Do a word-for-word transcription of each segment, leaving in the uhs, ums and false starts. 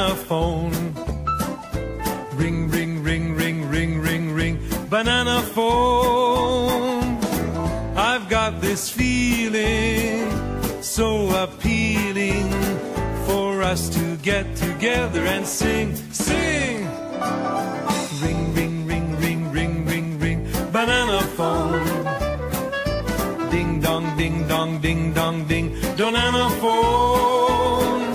banana phone. Ring, ring, ring, ring, ring, ring, ring, banana phone. I've got this feeling so appealing for us to get together and sing, sing. Ring, ring, ring, ring, ring, ring, ring, banana phone. Ding dong, ding dong, ding dong, ding, banana phone.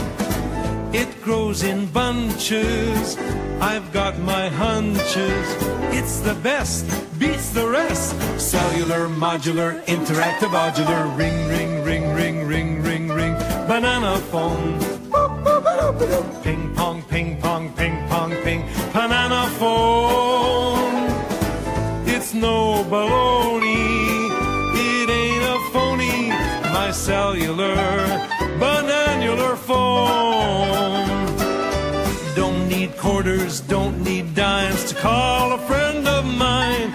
It grows in bunches, I've got my hunches. It's the best, beats the rest. Cellular, modular, interactive, modular. Ring, ring, ring, ring, ring, ring, ring, banana phone. Ping pong, ping pong, ping pong, ping, banana phone. It's no baloney, it ain't a phony. My cellular, bananular phone. Quarters, don't need dimes to call a friend of mine.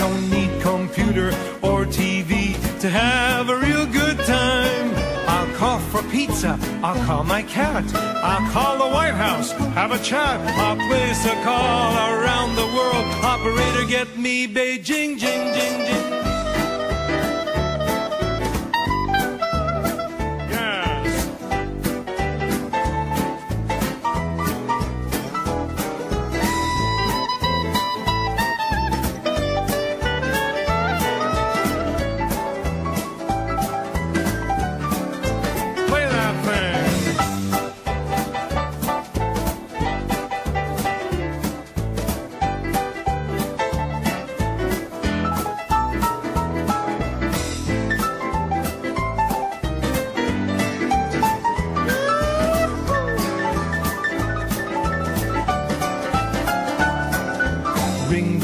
Don't need computer or T V to have a real good time. I'll call for pizza, I'll call my cat, I'll call the White House, have a chat. I'll place a call around the world. Operator, get me Beijing, jing, jing, jing.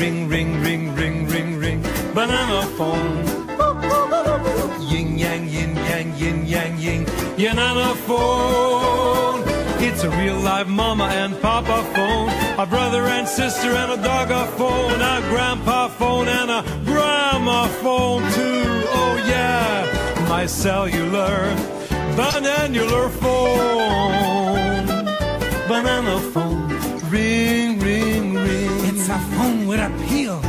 Ring, ring, ring, ring, ring, ring, ring, banana phone. Yin yang, yin yang, yin yang, yin, banana phone. It's a real live mama and papa phone, a brother and sister and a dog a phone, a grandpa phone and a grandma phone too. Oh yeah, my cellular, bananular phone, banana phone. Ring, ring, ring. It's a phone with a peel.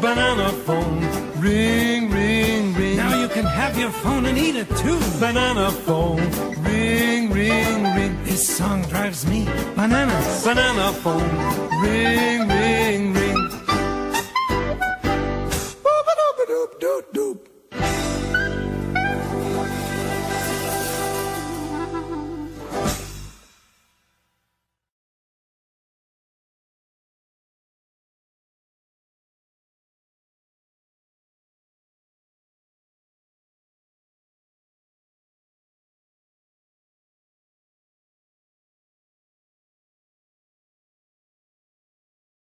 Banana phone. Ring, ring, ring. Now you can have your phone and eat it too. Banana phone. Ring, ring, ring. This song drives me bananas. Banana phone. Ring, ring, ring.